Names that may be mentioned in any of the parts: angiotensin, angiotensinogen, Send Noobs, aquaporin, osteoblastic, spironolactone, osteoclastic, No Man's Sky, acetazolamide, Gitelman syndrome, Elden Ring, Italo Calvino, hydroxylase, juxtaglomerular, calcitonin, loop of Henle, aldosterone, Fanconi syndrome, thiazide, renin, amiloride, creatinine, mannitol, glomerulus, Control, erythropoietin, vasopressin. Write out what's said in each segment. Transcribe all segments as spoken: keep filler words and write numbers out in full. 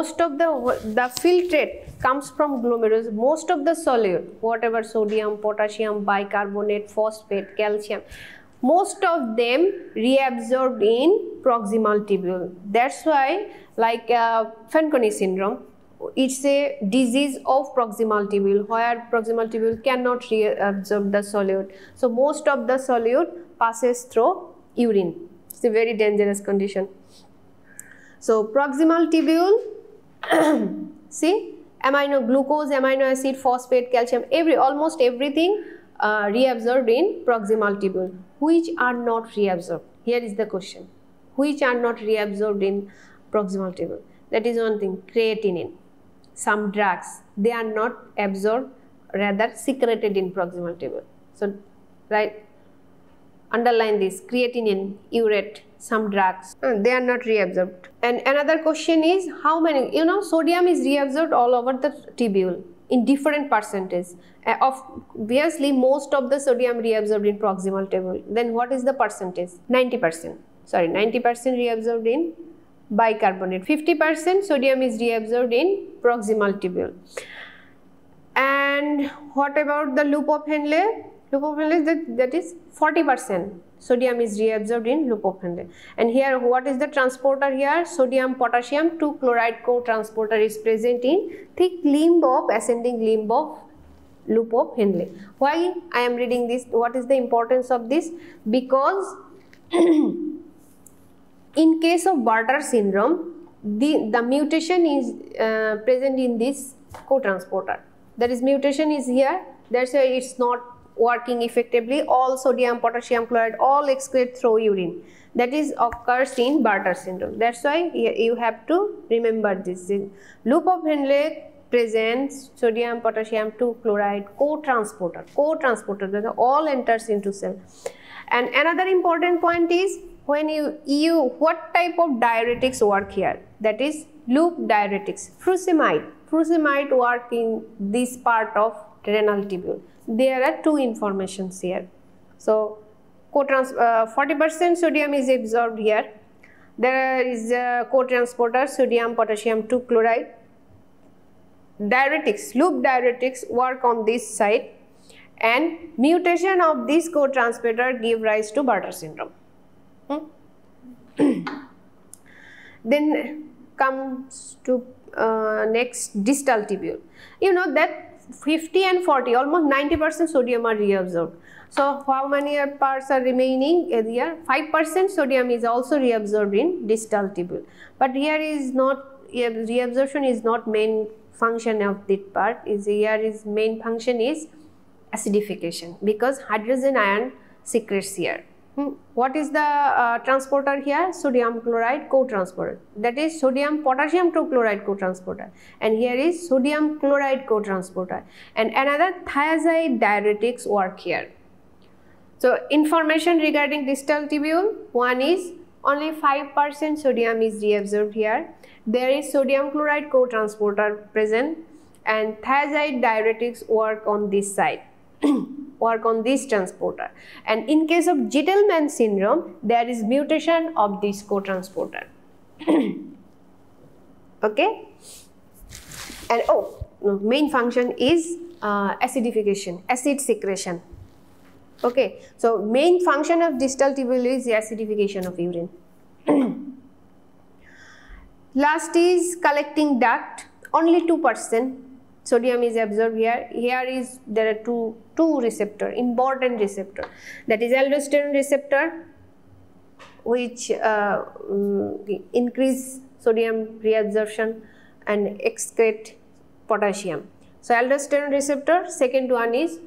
most of the the filtrate comes from glomerulus. Most of the solute, whatever sodium, potassium, bicarbonate, phosphate, calcium, most of them reabsorbed in proximal tubule. That's why, like uh, Fanconi syndrome, it's a disease of proximal tubule, where proximal tubule cannot reabsorb the solute. So most of the solute passes through urine. It's a very dangerous condition. So proximal tubule, see, amino glucose, amino acid, phosphate, calcium, every almost everything uh, reabsorbed in proximal tubule, which are not reabsorbed. Here is the question: which are not reabsorbed in proximal tubule? That is one thing. Creatinine. Some drugs, they are not absorbed, rather secreted in proximal tubule. So, right, underline this: creatinine, urate, some drugs, they are not reabsorbed. And another question is, how many, you know, sodium is reabsorbed all over the tubule in different percentage. Uh, of, obviously, most of the sodium reabsorbed in proximal tubule. Then what is the percentage? ninety percent. Sorry, ninety percent reabsorbed in bicarbonate. fifty percent sodium is reabsorbed in proximal tubule. And what about the loop of Henle? Loop of Henle, that, that is forty percent sodium is reabsorbed in loop of Henle. And here, what is the transporter here? Sodium, potassium, two chloride co-transporter is present in thick limb of ascending limb of loop of Henle. Why I am reading this? What is the importance of this? Because in case of Bartter syndrome, the, the mutation is uh, present in this co-transporter. That is, mutation is here, that's why it's not working effectively. All sodium, potassium, chloride, all excrete through urine. That is occurs in Bartter syndrome. That's why you have to remember this. Loop of Henle presents sodium, potassium, two chloride co-transporter. Co-transporter that all enters into cell. And another important point is, when you, you, what type of diuretics work here? That is loop diuretics. Furosemide. Furosemide work in this part of renal tubule. There are two informations here. So, forty percent uh, sodium is absorbed here. There is a co-transporter, sodium, potassium, two chloride. Diuretics, loop diuretics work on this side, and mutation of this co-transporter give rise to Bartter syndrome. Hmm? Then comes to uh, next distal tubule. You know that fifty and forty, almost ninety percent sodium are reabsorbed. So how many parts are remaining here? five percent sodium is also reabsorbed in distal tubule. But here is not, reabsorption is not main function of this part. Is here is main function is acidification, because hydrogen ion secretes here. Hmm. What is the uh, transporter here? Sodium chloride co-transporter. That is sodium potassium to chloride co-transporter. And here is sodium chloride co-transporter. And another thiazide diuretics work here. So information regarding distal tubule. One is only five percent sodium is reabsorbed here. There is sodium chloride co-transporter present. And thiazide diuretics work on this side. Work on this transporter. And in case of Gitelman syndrome, there is mutation of this co-transporter. Okay. And oh, no, main function is uh, acidification, acid secretion. Okay. So main function of distal tubule is the acidification of urine. Last is collecting duct. Only two percent. Sodium is absorbed here. Here is there are two two receptor, important receptor. That is aldosterone receptor, which uh, increase sodium reabsorption and excrete potassium. So aldosterone receptor. Second one is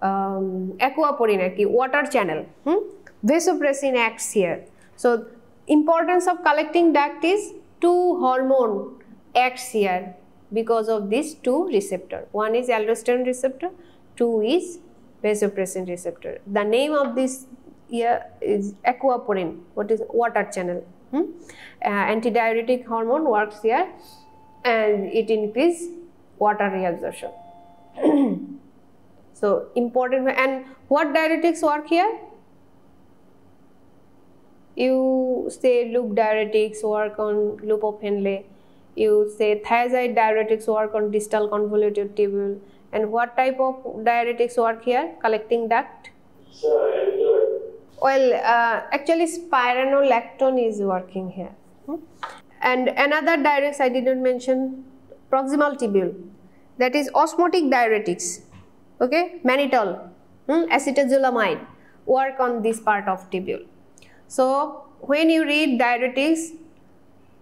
um, aquaporin, water channel. Hmm? Vasopressin acts here. So importance of collecting duct is two hormone acts here, because of these two receptor. One is aldosterone receptor, two is vasopressin receptor. The name of this here is aquaporin, what is water channel. Hmm? Uh, antidiuretic hormone works here, and it increases water reabsorption. So important. And what diuretics work here? You say loop diuretics work on loop of Henle. you say thiazide diuretics work on distal convoluted tubule. And what type of diuretics work here? Collecting duct? Sure. Well, uh, actually spironolactone is working here. Hmm? And another diuretics I did not mention, proximal tubule, that is osmotic diuretics, okay, mannitol, hmm? acetazolamide work on this part of tubule. So, when you read diuretics,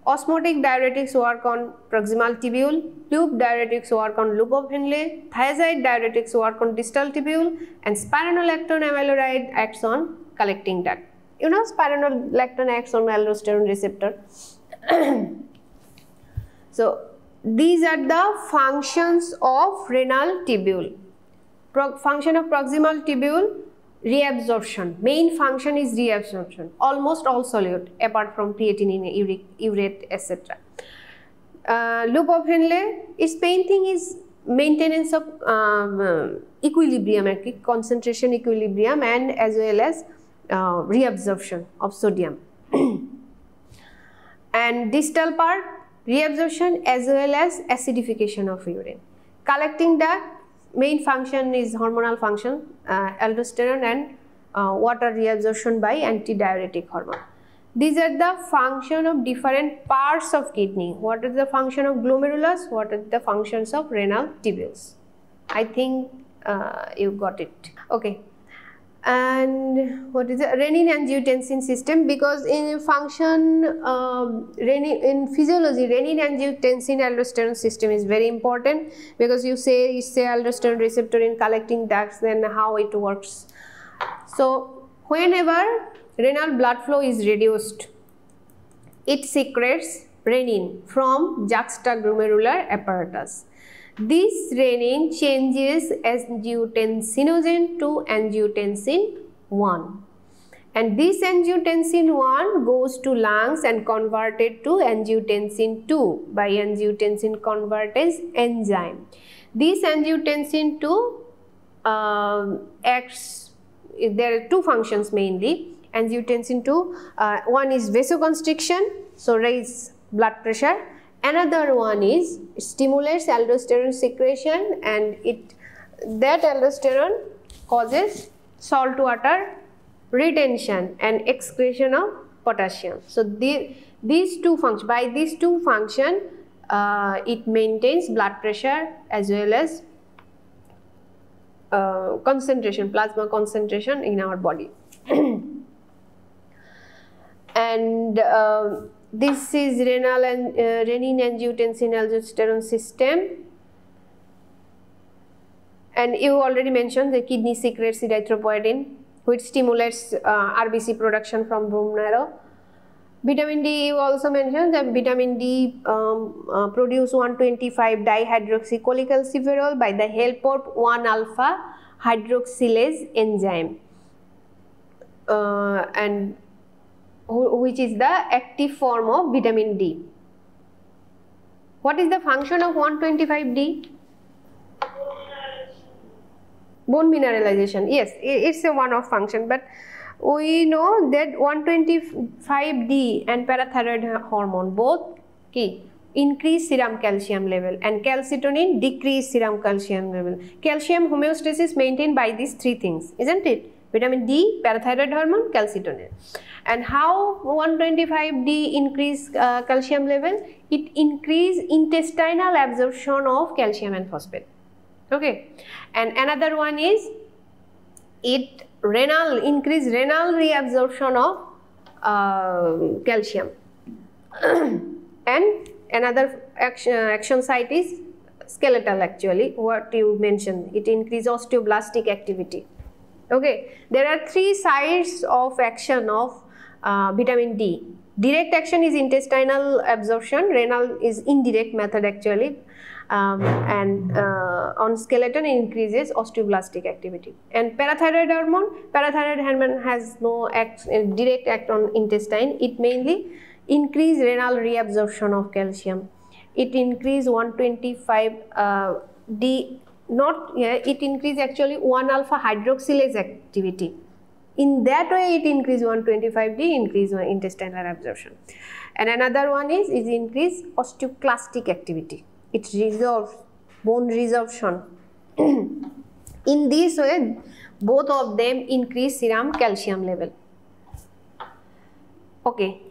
osmotic diuretics work on proximal tubule, loop diuretics work on loop of Henle, thiazide diuretics work on distal tubule, and spironolactone amiloride acts on collecting duct. You know, spironolactone acts on aldosterone receptor. So, these are the functions of renal tubule. Pro function of proximal tubule, reabsorption. Main function is reabsorption, almost all solute apart from creatinine, uric, urate, et cetera. Uh, loop of Henle, its main thing is maintenance of um, equilibrium, concentration equilibrium, and as well as uh, reabsorption of sodium. And distal part, reabsorption as well as acidification of urine. Collecting duct, main function is hormonal function, uh, aldosterone and uh, water reabsorption by antidiuretic hormone. These are the function of different parts of kidney. What is the function of glomerulus? What are the functions of renal tubules? I think uh, you got it. Okay. And what is the renin angiotensin system? Because in function, uh, renin, in physiology, renin angiotensin aldosterone system is very important, because you say you say aldosterone receptor in collecting ducts, then how it works. So whenever renal blood flow is reduced, it secretes renin from juxtaglomerular apparatus. This renin changes angiotensinogen to angiotensin one, and this angiotensin one goes to lungs and converted to angiotensin two by angiotensin convertase enzyme. This angiotensin two uh, acts, there are two functions mainly, angiotensin two, uh, one is vasoconstriction, so raise blood pressure. Another one is it stimulates aldosterone secretion, and it that aldosterone causes salt water retention and excretion of potassium. So the, these two functions, by these two functions, uh, it maintains blood pressure as well as uh, concentration, plasma concentration in our body. And uh, this is renal and uh, renin angiotensin aldosterone system, and you already mentioned the kidney secretes erythropoietin, which stimulates uh, R B C production from bone marrow. Vitamin D, you also mentioned that vitamin D um, uh, produce one twenty-five dihydroxycholecalciferol by the help of one alpha hydroxylase enzyme, uh, and which is the active form of vitamin D. What is the function of one twenty-five D? Bone mineralization. Yes, it's a one-off function, but we know that one twenty-five D and parathyroid hormone both key increase serum calcium level, and calcitonin decrease serum calcium level. Calcium homeostasis maintained by these three things, isn't it? Vitamin D, parathyroid hormone, calcitonin. And how one twenty-five D increase uh, calcium level? It increase intestinal absorption of calcium and phosphate. Okay. And another one is it renal increase renal reabsorption of uh, calcium. And another action, action site is skeletal, actually what you mentioned. It increase osteoblastic activity. Okay, there are three sides of action of uh, vitamin D. Direct action is intestinal absorption, renal is indirect method actually, um, and uh, on skeleton it increases osteoblastic activity. And parathyroid hormone, parathyroid hormone has no act, uh, direct act on intestine, it mainly increases renal reabsorption of calcium. It increases one twenty-five D. Uh, Not yeah, it increase actually one alpha hydroxylase activity. In that way, it increase one twenty-five D, increase intestinal absorption. And another one is, is increased osteoclastic activity. It resolves, bone resorption. In this way, both of them increase serum calcium level. Okay,